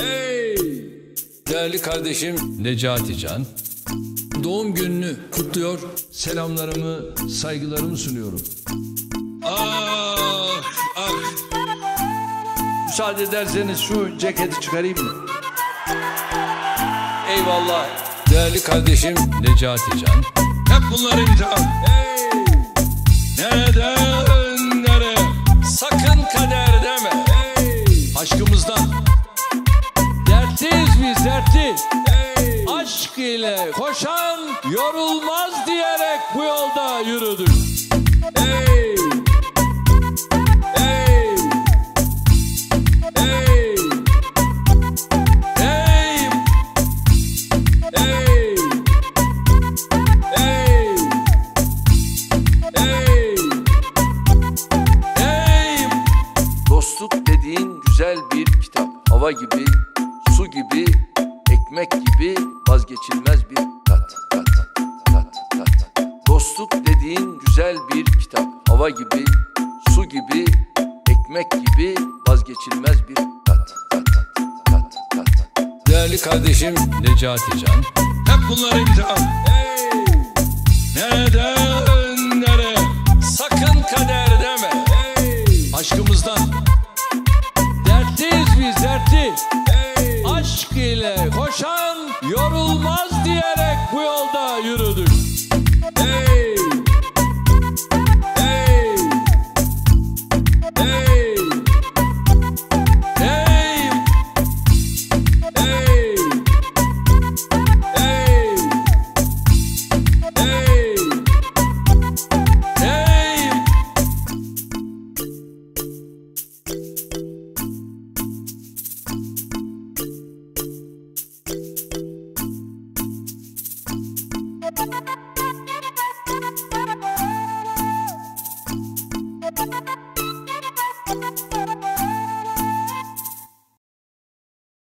Hey! Değerli kardeşim Necati Can, doğum gününü kutluyor, selamlarımı, saygılarımı sunuyorum. Ah! Ah! Müsaade ederseniz şu ceketi çıkarayım mı? Eyvallah. Değerli kardeşim Necati Can, hep bunları imtihan. Hey! Neden nereye? Sakın kader deme. Hey! Aşkımızdan. Dertliyiz biz, dertli. Hey! Aşk ile koşan yorulmaz diyerek bu yolda yürüdük. Hey! Hey! Hey! Hey! Hey! Hey! Hey! Hey! Dostluk dediğin güzel bir kitap. Hava gibi, su gibi, ekmek gibi vazgeçilmez bir tat. Dostluk dediğin güzel bir kitap. Hava gibi, su gibi, ekmek gibi vazgeçilmez bir tat. Değerli kardeşim Necati Can, hep bunları imtihan. Hey! Neden nereye? Sakın kader deme. Hey! Aşkımızdan. Dertliyiz biz, dertli. Hey! Aşk ile koşan yorulmaz diyerek bu yolda yürüdük. Hey! Hey! Hey! Hey! Hey! Hey! Hey! Hey!